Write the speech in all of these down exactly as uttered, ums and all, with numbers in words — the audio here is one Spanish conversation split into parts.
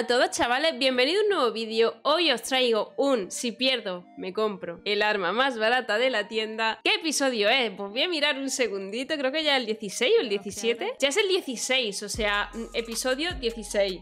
a todos, chavales, bienvenidos a un nuevo vídeo. Hoy os traigo un, si pierdo, me compro el arma más barata de la tienda. ¿Qué episodio es? Pues voy a mirar un segundito, creo que ya es el dieciséis o el diecisiete. Ya es el dieciséis, o sea, episodio dieciséis.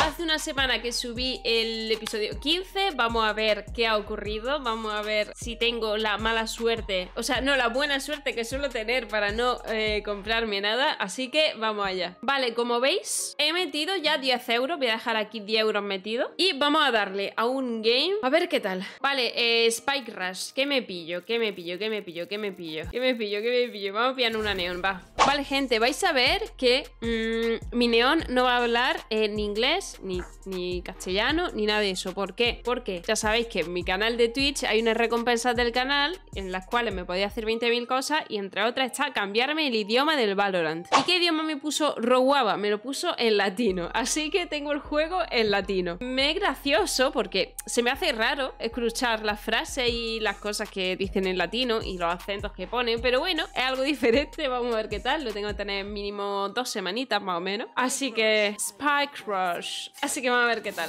Hace una semana que subí el episodio quince, vamos a ver qué ha ocurrido, vamos a ver si tengo la mala suerte, o sea, no, la buena suerte que suelo tener para no eh, comprarme nada, así que vamos allá. Vale, como veis, he metido ya diez euros, voy a dejar aquí diez euros metidos y vamos a darle a un game, a ver qué tal. Vale, eh, Spike Rush, ¿qué me pillo? ¿Qué me pillo? ¿Qué me pillo? ¿Qué me pillo? ¿Qué me pillo? ¿Qué me pillo? Vamos a pillar una neón, va. Vale, gente, vais a ver que mmm, mi neón no va a hablar en inglés, ni, ni castellano, ni nada de eso. ¿Por qué? Porque ya sabéis que en mi canal de Twitch hay unas recompensas del canal en las cuales me podía hacer veinte mil cosas y entre otras está cambiarme el idioma del Valorant. ¿Y qué idioma me puso Rowuaba? Me lo puso en latino, así que tengo el juego en latino. Me es gracioso porque se me hace raro escuchar las frases y las cosas que dicen en latino y los acentos que ponen, pero bueno, es algo diferente, vamos a ver qué tal. Lo tengo que tener mínimo dos semanitas más o menos. Así que... Spike Rush. Así que vamos a ver qué tal.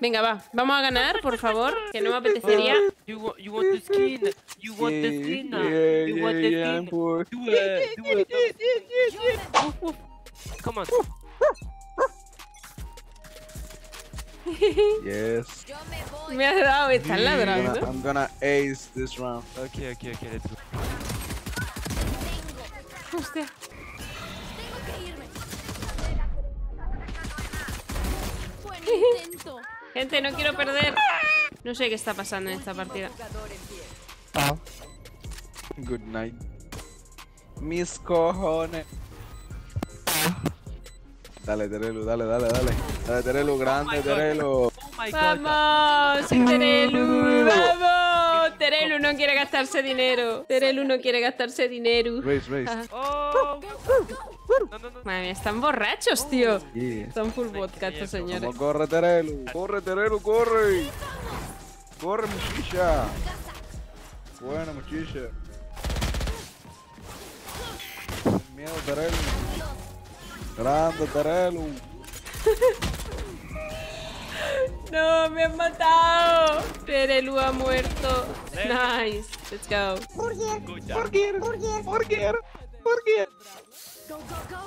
Venga, va. Vamos a ganar, por favor. Que no me apetecería. You want, you want the skin. You want the skin. You want the skin. Do it. Do it. Come on. Yes. Me has dado esta ladrando. I'm gonna ace this round. Okay, okay, okay. Let's go. Hostia. Gente, no quiero perder. No sé qué está pasando en esta partida. Ah. Good night. Mis cojones. Dale, Terelu, dale, dale, dale. Dale, Terelu, grande, Terelu. Vamos, Terelu, vamos. Terelu no quiere gastarse dinero. Terelu no quiere gastarse dinero. Race, race. Oh. No, no, no. Madre mía, están borrachos, tío. Oh, yeah. Están full vodka estos señores. Vamos, corre, Terelu. Corre, Terelu, corre. Corre, muchacha. Buena, muchacha. Sin miedo, Terelu. Grande, Terelu. No, me han matado. Terelu ha muerto. Nice. Let's go. Burger, burger, burger, burger, burger. Go, go, go.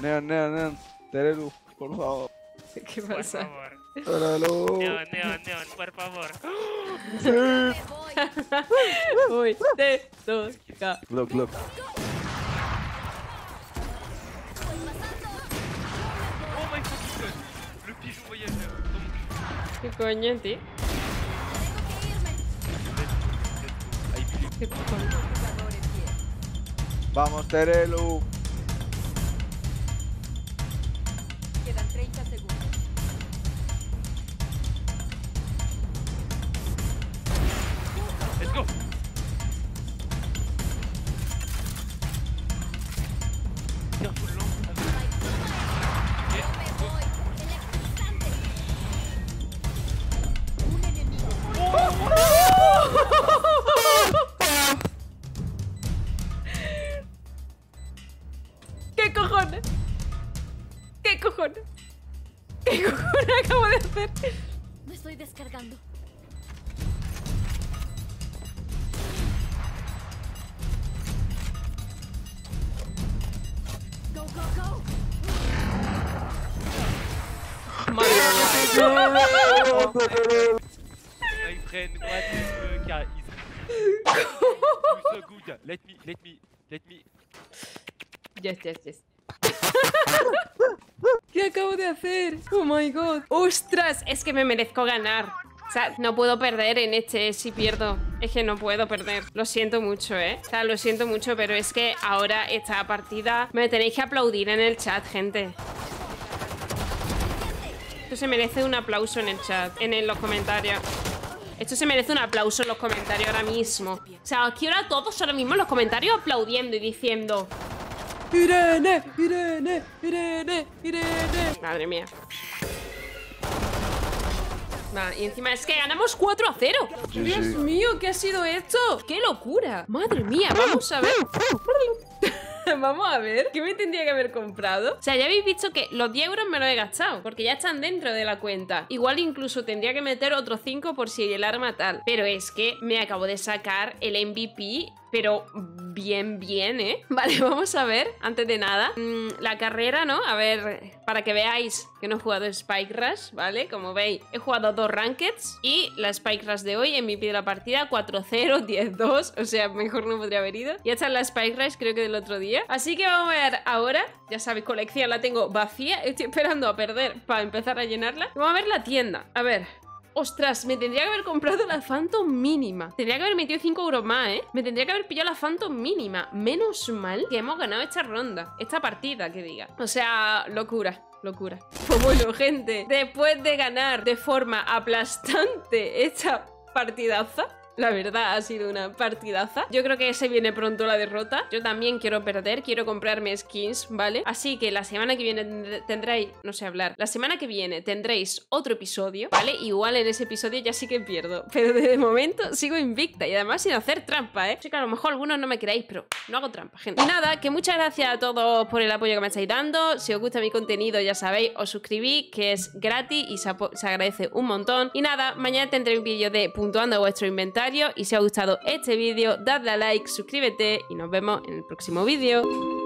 Neon, neon, neon. Terelu, por favor. ¿Qué pasa? Por favor. Terelu. Neon, neon, neon, por favor. Uy, te toca. Look, look. Oh my fucking god. Le pigeon voyageur. ¿Qué coño, tío? ¿Qué coño? Vamos, Terelu. Quedan treinta segundos. Let's go. ¿Qué cojones? ¿Qué cojones? ¿Qué cojones acabo de hacer? Me estoy descargando. Go, go, go. Madre mía. My friend, what is the car is? You so good. Let me, let me, let me. Yes, yes, yes. ¿Qué acabo de hacer? Oh my god. ¡Ostras! Es que me merezco ganar. O sea, no puedo perder en este. Si pierdo, es que no puedo perder. Lo siento mucho, ¿eh? O sea, lo siento mucho, pero es que ahora esta partida me tenéis que aplaudir en el chat, gente. Esto se merece un aplauso en el chat, en, en los comentarios. Esto se merece un aplauso en los comentarios ahora mismo. O sea, os quiero a todos ahora mismo en los comentarios aplaudiendo y diciendo... Irene, Irene, Irene, Irene. Madre mía. Nah, y encima es que ganamos cuatro a cero. Sí, Dios sí. mío, ¿qué ha sido esto? ¡Qué locura! Madre mía, vamos a ver. Vamos a ver, ¿qué me tendría que haber comprado? O sea, ya habéis visto que los diez euros me los he gastado, porque ya están dentro de la cuenta. Igual incluso tendría que meter otros cinco por si el arma tal. Pero es que me acabo de sacar el M V P... Pero bien, bien, ¿eh? Vale, vamos a ver, antes de nada, mm, la carrera, ¿no? A ver, para que veáis que no he jugado Spike Rush, ¿vale? Como veis, he jugado dos Rankeds y la Spike Rush de hoy, M V P de la partida, cuatro cero, diez dos, o sea, mejor no podría haber ido. Y esta es la Spike Rush, creo que del otro día. Así que vamos a ver ahora, ya sabéis, colección la tengo vacía, estoy esperando a perder para empezar a llenarla. Vamos a ver la tienda, a ver... Ostras, me tendría que haber comprado la Phantom mínima. Tendría que haber metido cinco euros más, ¿eh? Me tendría que haber pillado la Phantom mínima. Menos mal que hemos ganado esta ronda. Esta partida, que diga. O sea, locura. Locura. Pues bueno, gente. Después de ganar de forma aplastante esta partidaza... La verdad, ha sido una partidaza. Yo creo que se viene pronto la derrota. Yo también quiero perder, quiero comprarme skins, ¿vale? Así que la semana que viene tendréis... No sé hablar. La semana que viene tendréis otro episodio, ¿vale? Igual en ese episodio ya sí que pierdo. Pero de momento sigo invicta y además sin hacer trampa, ¿eh? Así que a lo mejor algunos no me queráis, pero no hago trampa, gente. Y nada, que muchas gracias a todos por el apoyo que me estáis dando. Si os gusta mi contenido, ya sabéis, os suscribís, que es gratis y se, se agradece un montón. Y nada, mañana tendré un vídeo de puntuando vuestro inventario. Y si os ha gustado este vídeo, dadle a like, suscríbete y nos vemos en el próximo vídeo.